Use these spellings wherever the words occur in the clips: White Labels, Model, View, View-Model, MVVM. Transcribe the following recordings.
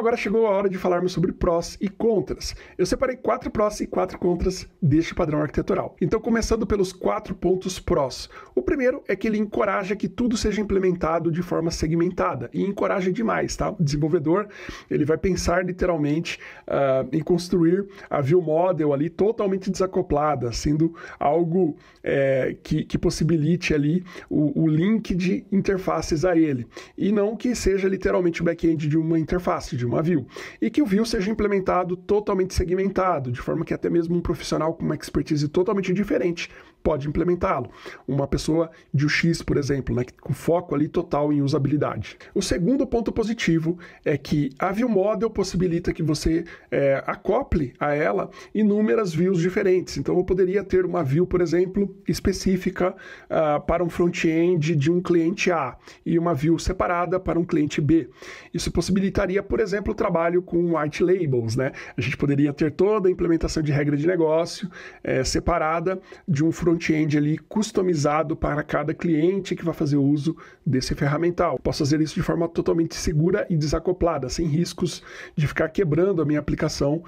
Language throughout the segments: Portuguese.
agora chegou a hora de falarmos sobre prós e contras. Eu separei 4 prós e 4 contras deste padrão arquitetural. Então, começando pelos 4 pontos prós. O primeiro é que ele encoraja que tudo seja implementado de forma segmentada, e encoraja demais, tá? O desenvolvedor, ele vai pensar literalmente em construir a view model ali totalmente desacoplada, sendo algo que possibilite ali o link de interfaces a ele, e não que seja literalmente o back-end de uma interface, de uma view, e que o view seja implementado totalmente segmentado, de forma que até mesmo um profissional com uma expertise totalmente diferente pode implementá-lo. Uma pessoa de UX, por exemplo, né, com foco ali total em usabilidade. O segundo ponto positivo é que a view model possibilita que você acople a ela inúmeras views diferentes. Então, eu poderia ter uma view, por exemplo, específica para um front-end de um cliente A e uma view separada para um cliente B. Isso possibilitaria, por exemplo, o trabalho com White Labels, né? A gente poderia ter toda a implementação de regra de negócio separada de um front-end ali customizado para cada cliente que vai fazer uso desse ferramental. Posso fazer isso de forma totalmente segura e desacoplada, sem riscos de ficar quebrando a minha aplicação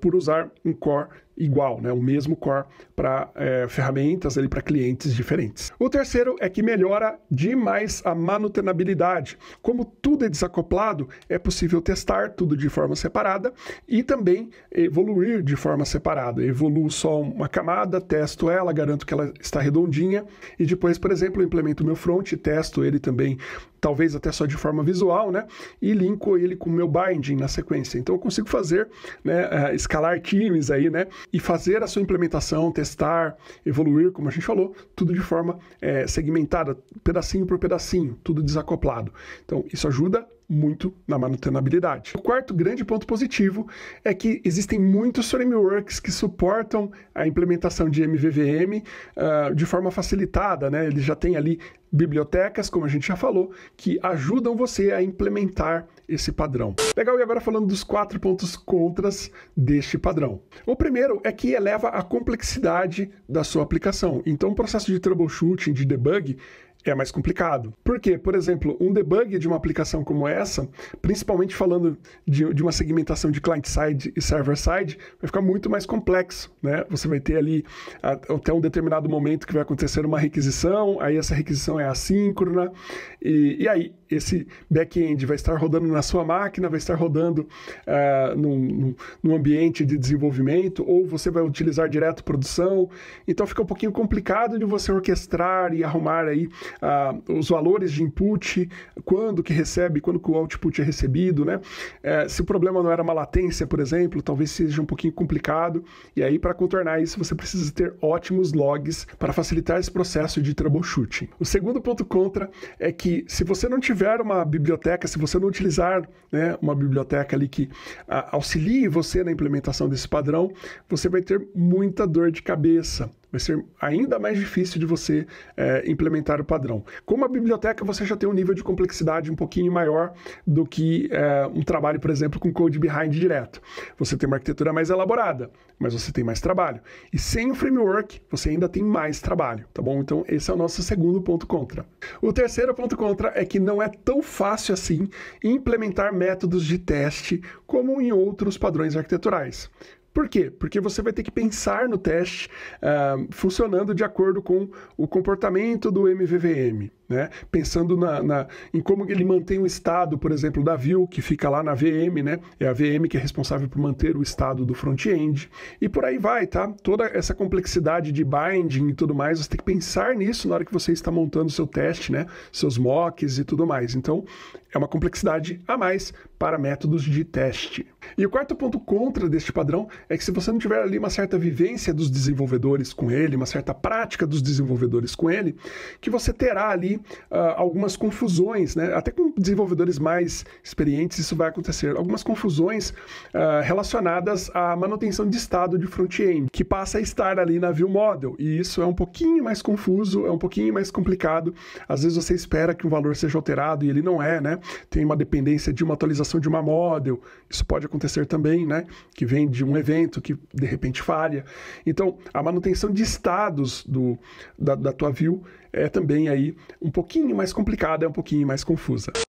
por usar um core igual, né? O mesmo core para ferramentas, para clientes diferentes. O terceiro é que melhora demais a manutenabilidade. Como tudo é desacoplado, é possível testar tudo de forma separada e também evoluir de forma separada. Evoluo só uma camada, testo ela, garanto que ela está redondinha e depois, por exemplo, eu implemento o meu front, testo ele também, talvez até só de forma visual, né? E linko ele com o meu binding na sequência. Então, eu consigo fazer, né, escalar times aí, né? E fazer a sua implementação, testar, evoluir, como a gente falou, tudo de forma segmentada, pedacinho por pedacinho, tudo desacoplado. Então, isso ajuda muito na manutenabilidade. O quarto grande ponto positivo é que existem muitos frameworks que suportam a implementação de MVVM de forma facilitada, né? Ele já tem ali bibliotecas, como a gente já falou, que ajudam você a implementar esse padrão. Legal, e agora falando dos 4 pontos contras deste padrão. O primeiro é que eleva a complexidade da sua aplicação. Então, o processo de troubleshooting, de debug, é mais complicado. Por quê? Por exemplo, um debug de uma aplicação como essa, principalmente falando de uma segmentação de client-side e server-side, vai ficar muito mais complexo, né? Você vai ter ali até um determinado momento que vai acontecer uma requisição, aí essa requisição é assíncrona, e aí esse back-end vai estar rodando na sua máquina, vai estar rodando num ambiente de desenvolvimento, ou você vai utilizar direto produção. Então, fica um pouquinho complicado de você orquestrar e arrumar aí os valores de input, quando que recebe, quando que o output é recebido, né? Se o problema não era uma latência, por exemplo, talvez seja um pouquinho complicado. E aí, para contornar isso, você precisa ter ótimos logs para facilitar esse processo de troubleshooting. O segundo ponto contra é que, se você não tiver uma biblioteca, se você não utilizar, né, uma biblioteca ali que auxilie você na implementação desse padrão, você vai ter muita dor de cabeça. Vai ser ainda mais difícil de você implementar o padrão. Com a biblioteca, você já tem um nível de complexidade um pouquinho maior do que um trabalho, por exemplo, com code behind direto. Você tem uma arquitetura mais elaborada, mas você tem mais trabalho. E sem o framework, você ainda tem mais trabalho, tá bom? Então, esse é o nosso segundo ponto contra. O terceiro ponto contra é que não é tão fácil assim implementar métodos de teste como em outros padrões arquiteturais. Por quê? Porque você vai ter que pensar no teste funcionando de acordo com o comportamento do MVVM, né? Pensando em como ele mantém o estado, por exemplo, da view, que fica lá na VM, né? É a VM que é responsável por manter o estado do front-end. E por aí vai, tá? Toda essa complexidade de binding e tudo mais, você tem que pensar nisso na hora que você está montando o seu teste, né? Seus mocks e tudo mais. Então, é uma complexidade a mais para métodos de teste. E o quarto ponto contra deste padrão é que, se você não tiver ali uma certa vivência dos desenvolvedores com ele, uma certa prática dos desenvolvedores com ele, que você terá ali algumas confusões, né? Até com desenvolvedores mais experientes isso vai acontecer, algumas confusões relacionadas à manutenção de estado de front-end, que passa a estar ali na view model, e isso é um pouquinho mais confuso, é um pouquinho mais complicado. Às vezes você espera que um valor seja alterado e ele não é, né? Tem uma dependência de uma atualização de uma model, isso pode acontecer também, né? Que vem de um evento que de repente falha. Então, a manutenção de estados da tua view é também aí um pouquinho mais complicada, é um pouquinho mais confusa.